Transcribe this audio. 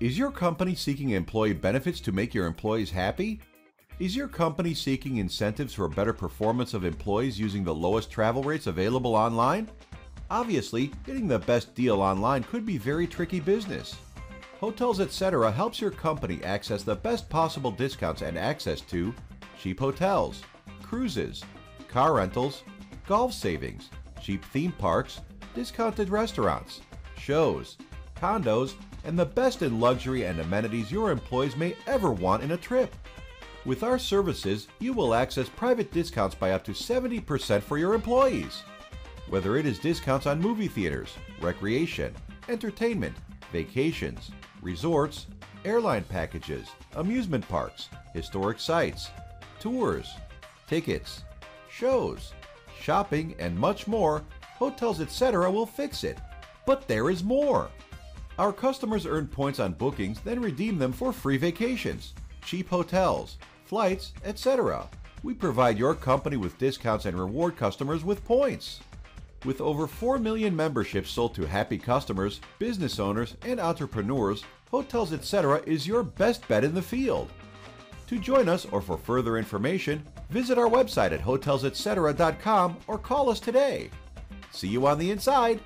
Is your company seeking employee benefits to make your employees happy? Is your company seeking incentives for better performance of employees using the lowest travel rates available online? Obviously, getting the best deal online could be very tricky business. Hotels Etc. helps your company access the best possible discounts and access to cheap hotels, cruises, car rentals, golf savings, cheap theme parks, discounted restaurants, shows, condos, and the best in luxury and amenities your employees may ever want in a trip. With our services, you will access private discounts by up to 70% for your employees. Whether it is discounts on movie theaters, recreation, entertainment, vacations, resorts, airline packages, amusement parks, historic sites, tours, tickets, shows, shopping, and much more, Hotels Etc. will fix it. But there is more! Our customers earn points on bookings, then redeem them for free vacations, cheap hotels, flights, etc. We provide your company with discounts and reward customers with points. With over 4 million memberships sold to happy customers, business owners, and entrepreneurs, Hotels Etc. is your best bet in the field. To join us or for further information, visit our website at HotelsEtc.com or call us today. See you on the inside!